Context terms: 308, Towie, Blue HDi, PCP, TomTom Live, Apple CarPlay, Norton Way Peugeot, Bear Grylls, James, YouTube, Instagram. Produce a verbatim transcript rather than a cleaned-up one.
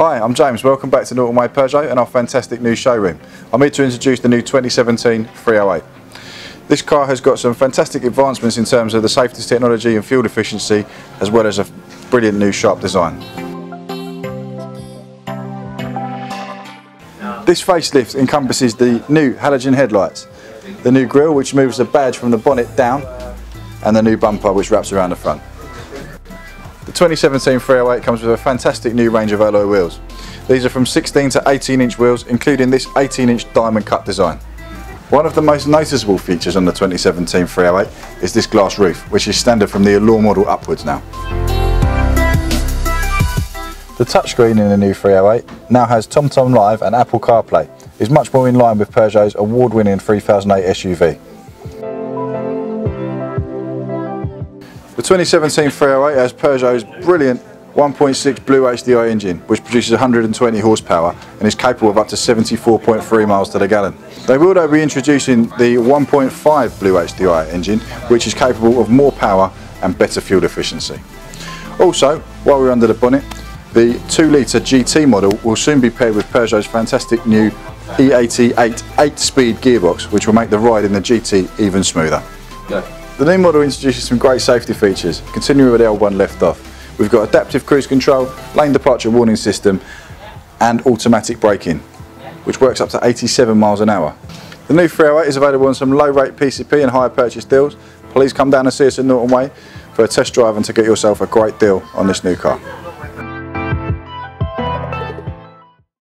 Hi, I'm James, welcome back to Norton Way Peugeot and our fantastic new showroom. I'm here to introduce the new twenty seventeen three oh eight. This car has got some fantastic advancements in terms of the safety technology and fuel efficiency, as well as a brilliant new sharp design. This facelift encompasses the new halogen headlights, the new grille which moves the badge from the bonnet down, and the new bumper which wraps around the front. The twenty seventeen three oh eight comes with a fantastic new range of alloy wheels. These are from sixteen to eighteen inch wheels, including this eighteen inch diamond cut design. One of the most noticeable features on the twenty seventeen three oh eight is this glass roof, which is standard from the Allure model upwards now. The touchscreen in the new three oh eight now has TomTom Live and Apple CarPlay. It's much more in line with Peugeot's award-winning three thousand eight S U V. The twenty seventeen three oh eight has Peugeot's brilliant one point six Blue H D i engine, which produces one hundred twenty horsepower and is capable of up to seventy-four point three miles to the gallon. They will though be introducing the one point five Blue H D i engine, which is capable of more power and better fuel efficiency. Also, while we're under the bonnet, the two litre G T model will soon be paired with Peugeot's fantastic new E A T eight eight speed gearbox, which will make the ride in the G T even smoother. Yeah. The new model introduces some great safety features, continuing with the old one left off. We've got adaptive cruise control, lane departure warning system and automatic braking, which works up to eighty-seven miles an hour. The new three oh eight is available on some low rate P C P and higher purchase deals. Please come down and see us in Norton Way for a test drive and to get yourself a great deal on this new car.